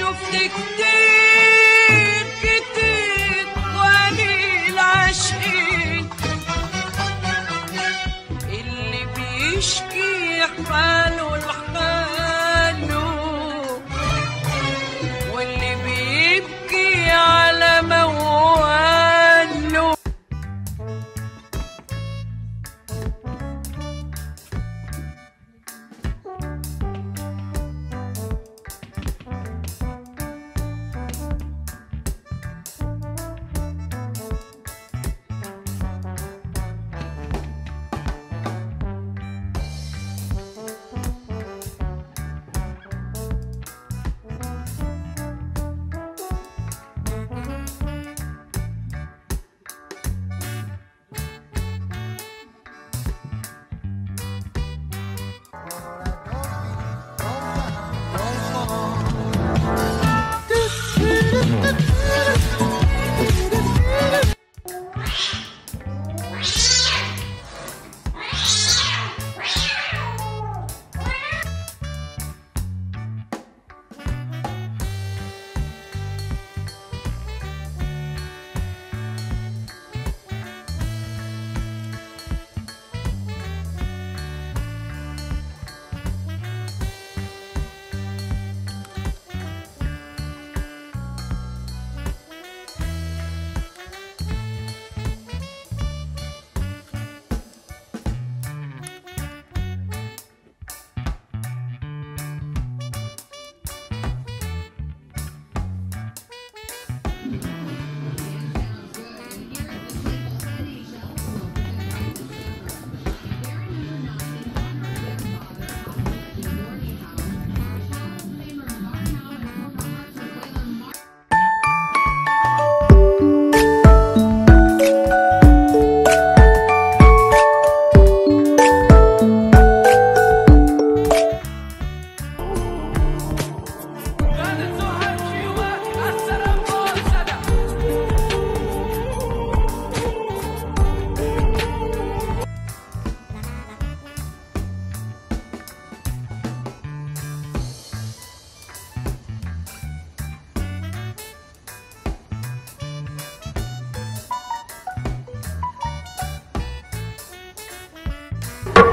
شفتك كتير كتير قليل عشقي اللي بيشكي حاله لحاله واللي بيبكي على مواله.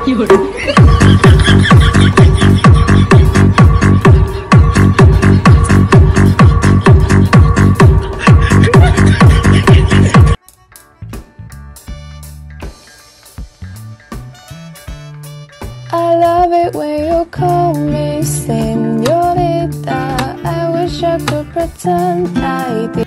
You I love it when you call me señorita. I wish I could pretend I did.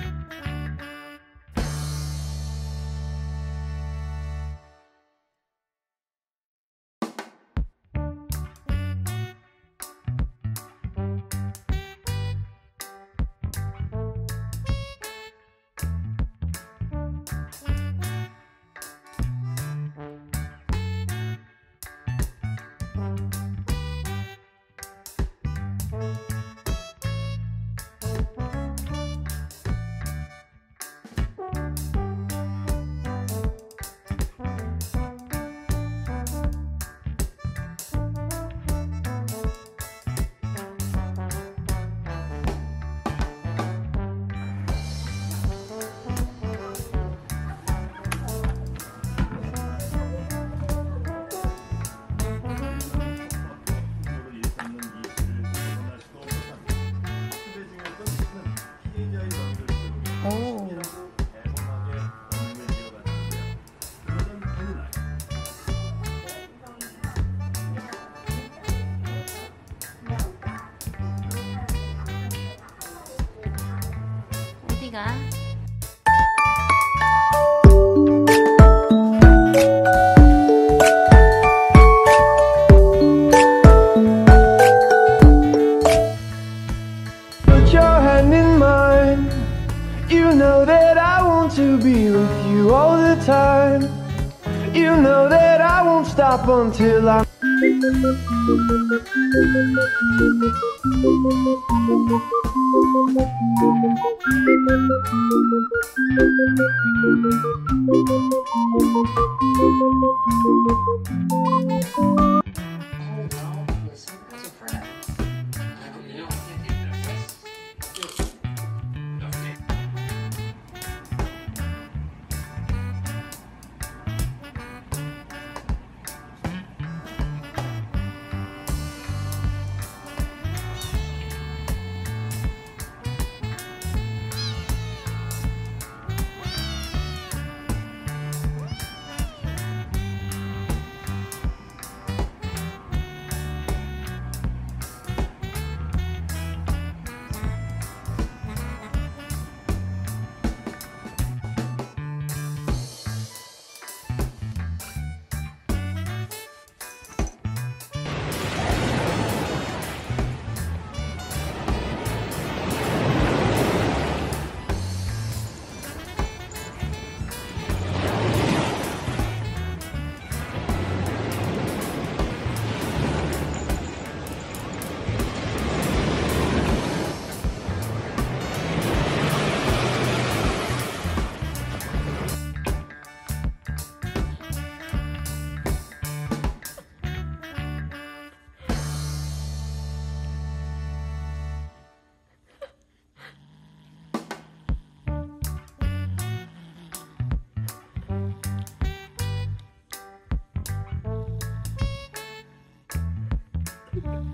Until I'm